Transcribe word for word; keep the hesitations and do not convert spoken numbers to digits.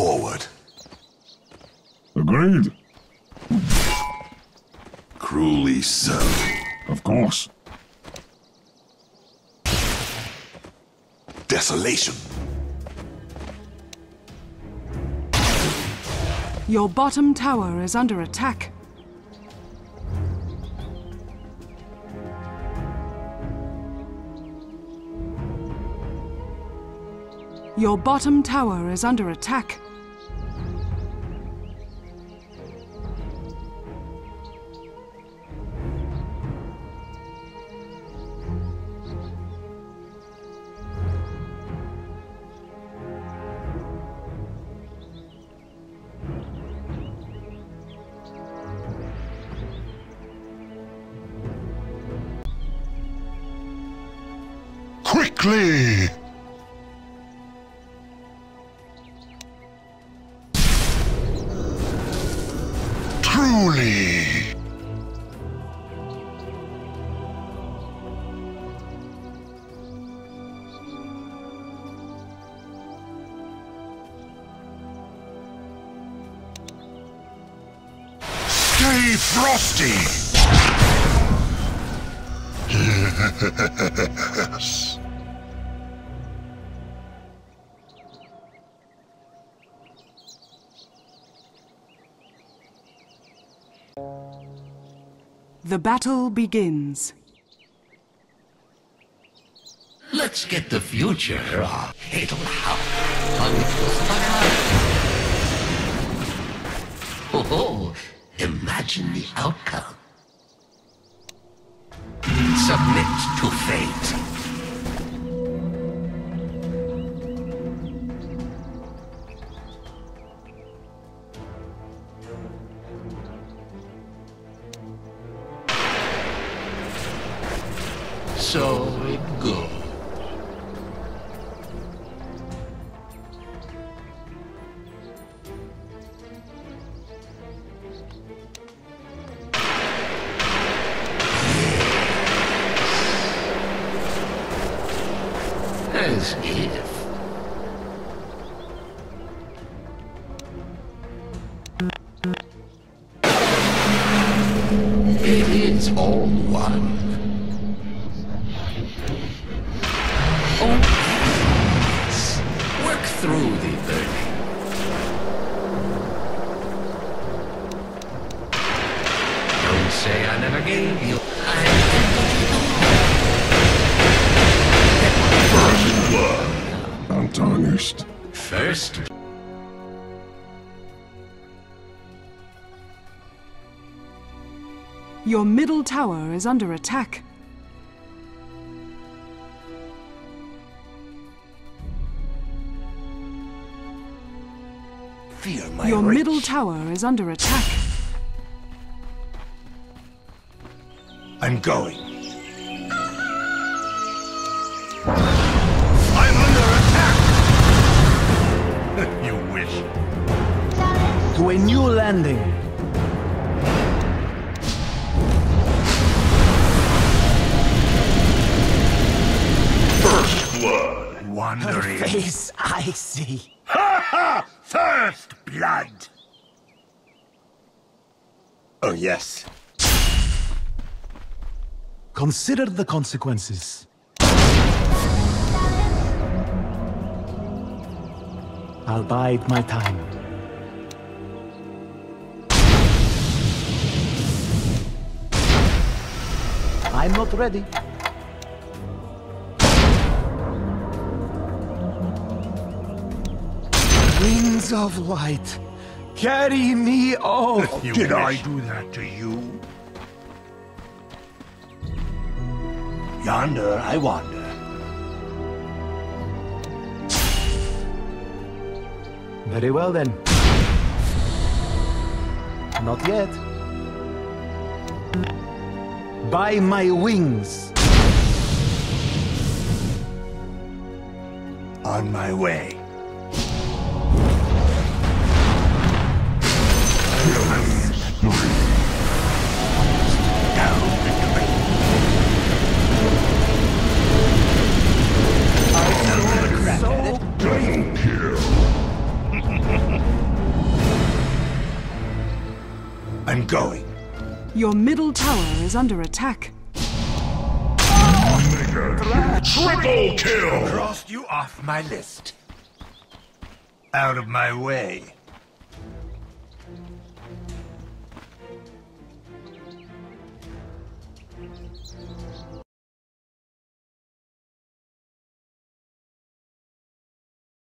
forward. Agreed. Cruelly so. Of course. Desolation. Your bottom tower is under attack. Your bottom tower is under attack. Quickly! Truly! Stay frosty! Yes! The battle begins. Let's get the future. It'll have fun. Oh, imagine the outcome. Submit to fate. So it goes. As if. It is all one. Through the burning. Don't say I never gave you. I first blood, untarnished. First. Your middle tower is under attack. Your reach. Middle tower is under attack. I'm going. I'm under attack! You wish. To a new landing. First blood. Wandering. Her face I see. Ha ha! First blood! Oh, yes. Consider the consequences. I'll bide my time. I'm not ready. Wings of light, carry me off. Did wish. I do that to you? Yonder I wander. Very well then. Not yet. By my wings. On my way. Double kill. I'm going. Your middle tower is under attack. Oh, triple kill! Crossed you off my list. Out of my way.